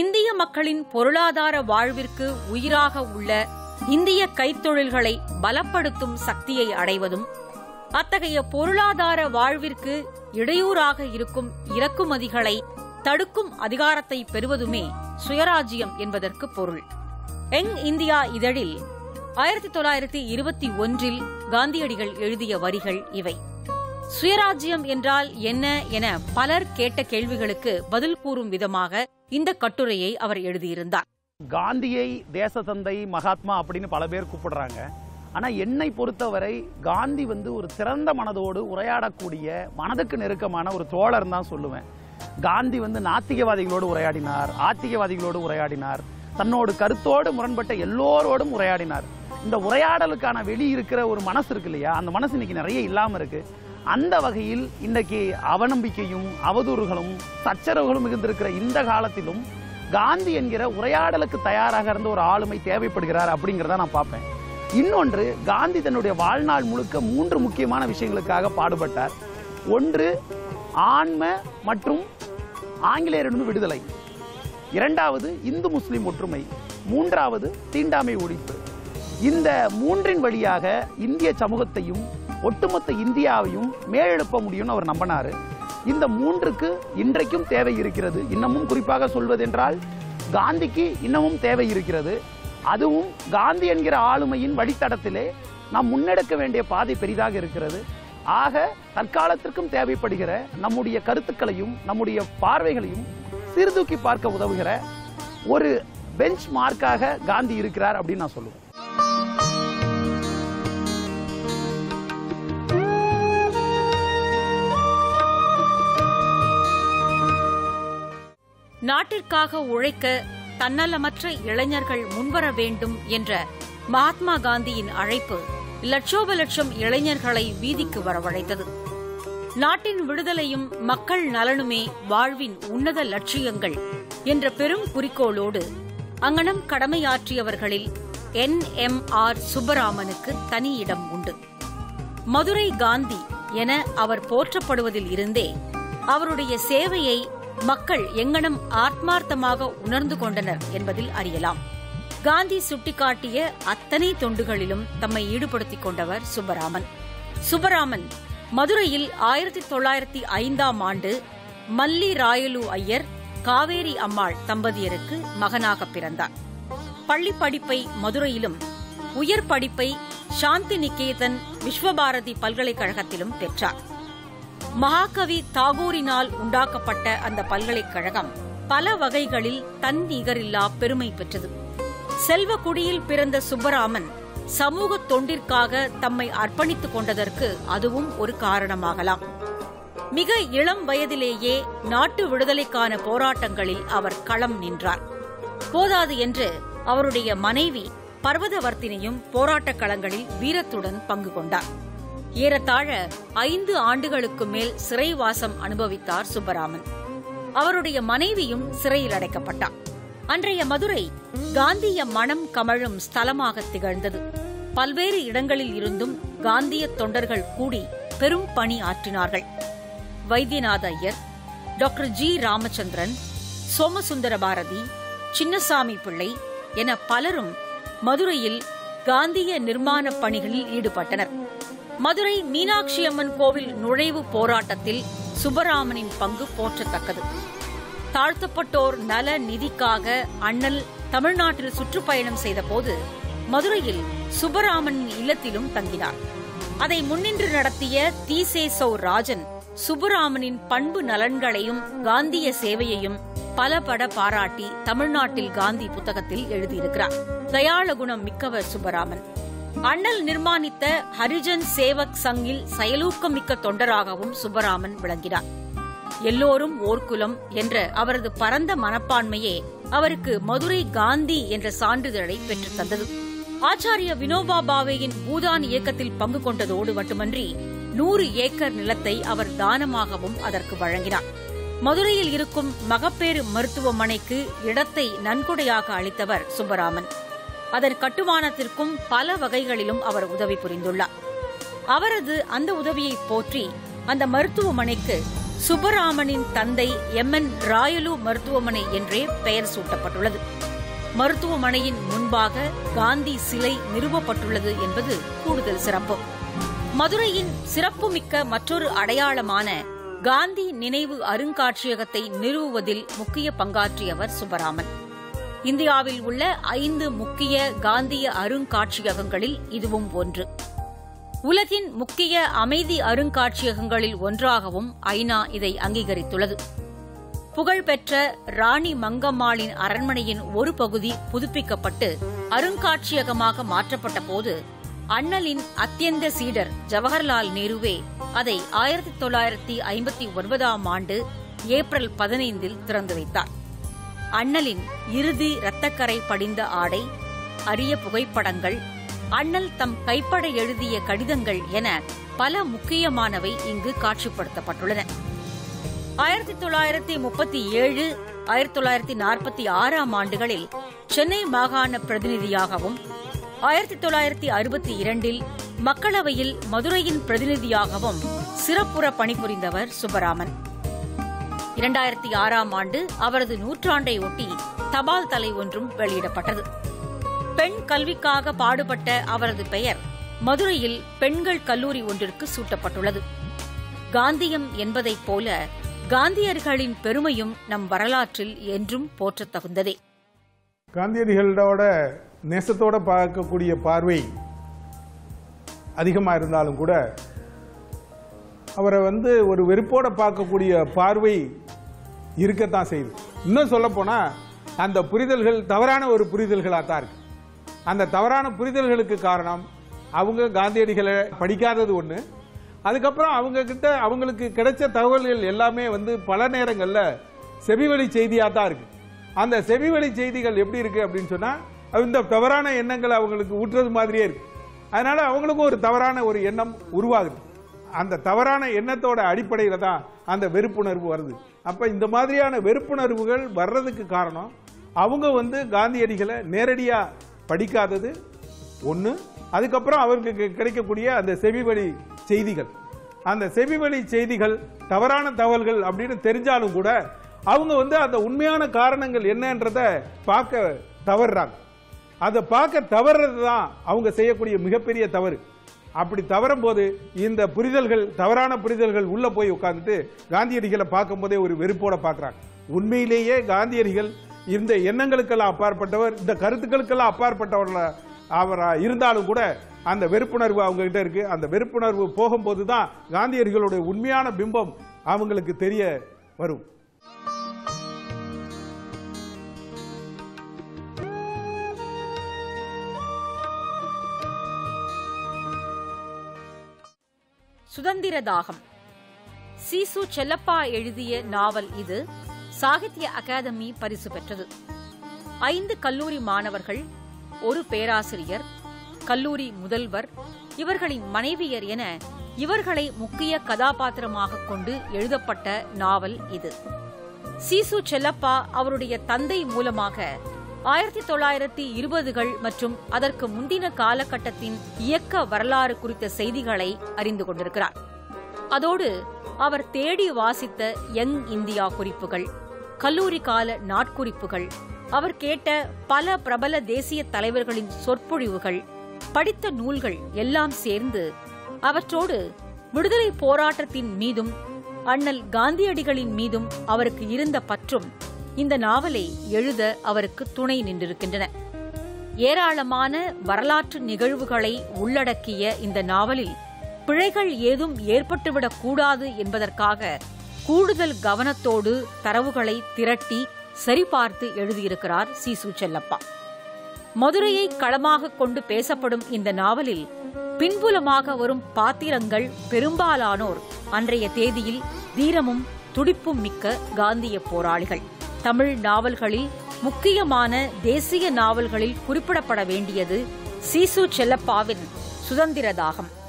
இந்திய மக்களின் பொருளாதார வாழ்விற்கு உயிராக உள்ள இந்திய கைத்தொழில்களை பலப்படுத்தும் சக்தியை அடைவதும் அத்தகைய பொருளாதார வாழ்விற்கு இடையூறாக இருக்கும் இறக்குமதிகளை தடுக்கும் அதிகாரத்தை பெறுவதுமே சுயராஜ்யம் என்பதற்கு பொருள். யங் இந்தியா இதழில் 1921 காந்தியடிகள் எழுதிய வரிகள் இவை. சுயராஜ்யம் என்றால் என்ன என பலர் கேட்ட கேள்விகளுக்கு பதில் கூறும் விதமாக இந்த கட்டுரையை அவர் எழுதியிருந்தார். காந்தியை தேச தந்தை மகாத்மா அப்படின்னு பல பேர் கூப்பிடுறாங்க. ஆனா என்னை பொறுத்தவரை காந்தி வந்து ஒரு திறந்த மனதோடு உரையாடக்கூடிய மனதுக்கு நெருக்கமான ஒரு தோழர் தான் சொல்லுவேன். காந்தி வந்து நாத்திகவாதிகளோடு உரையாடினார், ஆத்திகவாதிகளோடு உரையாடினார், தன்னோடு கருத்தோடு முரண்பட்ட எல்லோரோடும் உரையாடினார். இந்த உரையாடலுக்கான வெளி இருக்கிற ஒரு மனசு இருக்கு இல்லையா, அந்த மனசு இன்னைக்கு நிறைய இல்லாமல் இருக்கு. அந்த வகையில் இன்னைக்கு அவநம்பிக்கையும் அவதூறுகளும் சச்சரவுகளும் மிகுந்திருக்கிற இந்த காலத்திலும் காந்தி என்கிற உரையாடலுக்கு தயாராக இருந்த ஒரு ஆளுமை தேவைப்படுகிறார் அப்படிங்கிறத நான் பார்ப்பேன். இன்னொன்று, காந்தி தன்னுடைய வாழ்நாள் முழுக்க 3 முக்கியமான விஷயங்களுக்காக பாடுபட்டார். ஒன்று, ஆன்ம மற்றும் ஆங்கிலேயரிடம் விடுதலை. இரண்டாவது, இந்து முஸ்லிம் ஒற்றுமை. மூன்றாவது, தீண்டாமை ஒழிப்பு. இந்த மூன்றின் வழியாக இந்திய சமூகத்தையும் ஒட்டுமொத்த இந்தியாவையும் மேலெழுப்ப முடியும்னு அவர் நம்பினாரு. இந்த மூன்றுக்கு இன்றைக்கும் தேவை இருக்கிறது. இன்னமும் குறிப்பாக சொல்வதென்றால் காந்திக்கு இன்னமும் தேவை இருக்கிறது. அதுவும் காந்தி என்கிற ஆளுமையின் வழித்தடத்திலே நாம் முன்னெடுக்க வேண்டிய பாதை பெரிதாக இருக்கிறது. ஆக தற்காலத்திற்கும் தேவைப்படுகிற நம்முடைய கருத்துக்களையும் நம்முடைய பார்வைகளையும் சீர்தூக்கி பார்க்க உதவுகிற ஒரு பெஞ்ச் மார்க்காக காந்தி இருக்கிறார் அப்படின்னு நான் சொல்லுவேன். நாட்டிற்காக உழைக்க தன்னலமற்ற இளைஞர்கள் முன்வர வேண்டும் என்ற மகாத்மா காந்தியின் அழைப்பு லட்சோப லட்சம் இளைஞர்களை வீதிக்கு வரவழைத்தது. நாட்டின் விடுதலையும் மக்கள் நலனுமே வாழ்வின் உன்னத லட்சியங்கள் என்ற பெரும் குறிக்கோளோடு அங்ஙனம் கடமையாற்றியவர்களில் NMR சுப்பராமனுக்கு தனி இடம் உண்டு. மதுரை காந்தி என அவர் போற்றப்படுவதில் இருந்தே அவருடைய சேவையை மக்கள் எங்கனம் ஆத்மார்த்தமாக உணர்ந்து கொண்டனர் என்பதில் அறியலாம். காந்தி சுட்டிக்காட்டிய அத்தனை தொண்டுகளிலும் தம்மை ஈடுபடுத்திக் கொண்டவர் சுப்பராமன். சுப்பராமன் மதுரையில் 1905 மல்லி ராயலு ஐயர் காவேரி அம்மாள் தம்பதியருக்கு மகனாக பிறந்தார். பள்ளி படிப்பை மதுரையிலும் உயர் படிப்பை சாந்தி நிகேதன் விஸ்வபாரதி பல்கலைக்கழகத்திலும் பெற்றார். மகாகவி தாகூரினால் உண்டாக்கப்பட்ட அந்த பல்கலைக்கழகம் பல வகைகளில் தன் நிகரில்லா பெருமை பெற்றது. செல்வக்குடியில் பிறந்த சுப்பராமன் சமூக தொண்டிற்காக தம்மை அர்ப்பணித்துக் கொண்டதற்கு அதுவும் ஒரு காரணமாகலாம். மிக இளம் வயதிலேயே நாட்டு விடுதலைக்கான போராட்டங்களில் அவர் களம் நின்றார். போதாது என்று அவருடைய மனைவி பர்வதவர்த்தினியும் போராட்டக் களங்களில் வீரத்துடன் பங்கு கொண்டார். ஏறத்தாழ 5 ஆண்டுகளுக்கு மேல் சிறைவாசம் அனுபவித்தார் சுப்பராமன். அவருடைய மனைவியும் சிறையில் அடைக்கப்பட்டார். அன்றைய மதுரை காந்திய மனம் கமழும் ஸ்தலமாக திகழ்ந்தது. பல்வேறு இடங்களில் இருந்தும் காந்திய தொண்டர்கள் கூடி பெரும் பணி ஆற்றினார்கள். வைத்தியநாத ஐயர், டாக்டர் ஜி ராமச்சந்திரன், சோமசுந்தர பாரதி, சின்னசாமி பிள்ளை என பலரும் மதுரையில் காந்திய நிர்மாண பணிகளில் ஈடுபட்டனர். மதுரை மீனாட்சி அம்மன் கோவில் நுழைவு போராட்டத்தில் சுப்பராமனின் பங்கு போற்றத்தக்கது. தாழ்த்தப்பட்டோர் நல நிதிக்காக அண்ணல் தமிழ்நாட்டில் சுற்றுப்பயணம் செய்தபோது மதுரையில் சுப்பராமனின் இல்லத்திலும் தங்கினார். அதை முன்னின்று நடத்திய தீசேசௌ ராஜன் சுப்பராமனின் பண்பு நலன்களையும் காந்திய சேவையையும் பலபட பாராட்டி தமிழ்நாட்டில் காந்தி புத்தகத்தில் எழுதியிருக்கிறார். தயாளகுணம் மிக்கவர் சுப்பராமன். அண்ணல் நிர்மாணித்த ஹரிஜன் சேவக் சங்கில் செயலூக்கமிக்க தொண்டராகவும் சுப்பராமன் விளங்கினார். எல்லோரும் ஓர்குலம் என்ற அவரது பரந்த மனப்பான்மையே அவருக்கு மதுரை காந்தி என்ற சான்றிதழை பெற்றுத் தந்தது. ஆச்சாரிய வினோபா பாவேயின் பூதான் இயக்கத்தில் பங்கு கொண்டதோடு மட்டுமன்றி 100 ஏக்கர் நிலத்தை அவர் தானமாகவும் அதற்கு வழங்கினார். மதுரையில் இருக்கும் மகப்பேறு மருத்துவமனைக்கு இடத்தை நன்கொடையாக அளித்தவர் சுப்பராமன். அதன் கட்டுமானத்திற்கும் பல வகைகளிலும் அவர் உதவி புரிந்துள்ளார். அவரது அந்த உதவியை போற்றி அந்த மருத்துவமனைக்கு சுப்பராமனின் தந்தை எம்என் ராயலு மருத்துவமனை என்றே பெயர் சூட்டப்பட்டுள்ளது. மருத்துவமனையின் முன்பாக காந்தி சிலை நிறுவப்பட்டுள்ளது என்பது கூடுதல் சிறப்பு. மதுரையின் சிறப்புமிக்க மற்றொரு அடையாளமான காந்தி நினைவு அருங்காட்சியகத்தை நிறுவுவதில் முக்கிய பங்காற்றியவர் சுப்பராமன். இந்தியாவில் உள்ள 5 முக்கிய காந்திய அருங்காட்சியகங்களில் இதுவும் ஒன்று. உலகின் முக்கிய அமைதி அருங்காட்சியகங்களில் ஒன்றாகவும் ஐநா இதை அங்கீகரித்துள்ளது. புகழ்பெற்ற ராணி மங்கம்மாளின் அரண்மனையின் ஒரு பகுதி புதுப்பிக்கப்பட்டு அருங்காட்சியகமாக மாற்றப்பட்ட போது அண்ணலின் அத்தியந்த சீடர் ஜவஹர்லால் நேருவே அதை 1959 ஆண்டு ஏப்ரல் 15 திறந்து வைத்தார். அண்ணலின் இறுதி இரத்தக்கரை படிந்த ஆடை, அரிய புகைப்படங்கள், அண்ணல் தம் கைப்பட எழுதிய கடிதங்கள் என பல முக்கியமானவை இங்கு காட்சிப்படுத்தப்பட்டுள்ளன. 1937, 1946 ஆண்டுகளில் சென்னை மாகாண பிரதிநிதியாகவும் 1962 மக்களவையில் மதுரையின் பிரதிநிதியாகவும் சிறப்புற பணிபுரிந்தவர் சுப்பராமன். 2006 ஆண்டு அவரது நூற்றாண்டை ஒட்டி தபால் தலை ஒன்றும் வெளியிடப்பட்டது. பெண் கல்விக்காக பாடுபட்ட அவரது பெயர் மதுரையில் பெண்கள் கல்லூரி ஒன்றிற்கு சூட்டப்பட்டுள்ளது. காந்தியம் என்பதைப் போல காந்தியர்களின் பெருமையும் நம் வரலாற்றில் என்றும் போற்றத் தகுந்ததே. காந்தியடிகளோட நேசத்தோட பார்க்கக்கூடிய பார்வை அதிகமாக இருந்தாலும் கூட அவரை ஒரு வெறுப்போட பார்க்கக்கூடிய பார்வை இருக்கத்தான் செய்யுது. இன்னும் சொல்ல போனா அந்த புரிதல்கள் தவறான ஒரு புரிதல்களாக தான் இருக்கு. அந்த தவறான புரிதல்களுக்கு காரணம் அவங்க காந்தியடிகளை படிக்காதது ஒன்று, அதுக்கப்புறம் அவங்களுக்கு கிடைச்ச தகவல்கள் எல்லாமே பல நேரங்களில் செவிவழி செய்தியாக தான் இருக்கு. அந்த செவிவழி செய்திகள் எப்படி இருக்கு அப்படின்னு சொன்னா இந்த தவறான எண்ணங்களை அவங்களுக்கு ஊற்றுறது மாதிரியே இருக்கு. அதனால அவங்களுக்கும் ஒரு தவறான ஒரு எண்ணம் உருவாகுது. அந்த தவறான எண்ணத்தோட அடிப்படையில் தான் அந்த வெறுப்புணர்வு வருது. அப்ப இந்த மாதிரியான வெறுப்புணர்வுகள் வர்றதுக்கு காரணம் அவங்க காந்தியடிகளை நேரடியா படிக்காதது ஒன்று, அதுக்கப்புறம் அவர்களுக்கு கிடைக்கக்கூடிய அந்த செவிவழி செய்திகள், அந்த செவிவழி செய்திகள் தவறான தகவல்கள் அப்படின்னு தெரிஞ்சாலும் கூட அவங்க அந்த உண்மையான காரணங்கள் என்னன்றத பார்க்க தவறுறாங்க. அதை பார்க்க தவறுறது தான் அவங்க செய்யக்கூடிய மிகப்பெரிய தவறு. அப்படி தவறும் போது இந்த புரிதல்கள் தவறான புரிதல்கள் உள்ள போய் உட்கார்ந்துட்டு காந்தியடிகளை பார்க்கும் போதே ஒரு வெறுப்போட பார்க்குறாங்க. உண்மையிலேயே காந்தியடிகள் இந்த எண்ணங்களுக்கெல்லாம் அப்பாற்பட்டவர், இந்த கருத்துக்களுக்கெல்லாம் அப்பாற்பட்டவர்கள அவராக இருந்தாலும் கூட அந்த வெறுப்புணர்வு அவங்ககிட்ட இருக்கு. அந்த வெறுப்புணர்வு போகும்போது தான் காந்தியடிகளுடைய உண்மையான பிம்பம் அவங்களுக்கு தெரிய வரும். சுதந்திர தாகம் சீசு செல்லப்பா எழுதிய நாவல் இது. சாகித்ய அகாதமி பரிசு பெற்றது. 5 கல்லூரி மாணவர்கள், ஒரு பேராசிரியர், கல்லூரி முதல்வர், இவர்களின் மனைவியர் என இவர்களை முக்கிய கதாபாத்திரமாக கொண்டு எழுதப்பட்ட நாவல் இது. சீசு செல்லப்பா அவருடைய தந்தை மூலமாக 1920கள் மற்றும் அதற்கு முந்தின காலகட்டத்தின் இயக்க வரலாறு குறித்த செய்திகளை அறிந்து கொண்டிருக்கிறார். அதோடு அவர் தேடி வாசித்த யங் இந்தியா குறிப்புகள், கல்லூரி கால நாட்குறிப்புகள், அவர் கேட்ட பல பிரபல தேசிய தலைவர்களின் சொற்பொழிவுகள், படித்த நூல்கள் எல்லாம் சேர்ந்து அவற்றோடு விடுதலை போராட்டத்தின் மீதும் அண்ணல் காந்தியடிகளின் மீதும் அவருக்கு இருந்த பற்றும் இந்த நாவலை எழுத அவருக்கு துணை நின்றிருக்கின்றன. ஏராளமான வரலாற்று நிகழ்வுகளை உள்ளடக்கிய இந்த நாவலில் பிழைகள் ஏதும் ஏற்பட்டுவிடக் கூடாது என்பதற்காக கூடுதல் கவனத்தோடு தரவுகளை திரட்டி சரிபார்த்து எழுதியிருக்கிறார் சீசு செல்லப்பா. மதுரையை களமாக கொண்டு பேசப்படும் இந்த நாவலில் பின்புலமாக வரும் பாத்திரங்கள் பெரும்பாலானோர் அன்றைய தேதியில் தீரமும் துடிப்பும் மிக்க காந்திய போராளிகள். தமிழ் நாவல்களில் முக்கியமான தேசிய நாவல்களில் குறிப்பிடப்பட வேண்டியது சீசு செல்லப்பாவின் சுதந்திர தாகம்.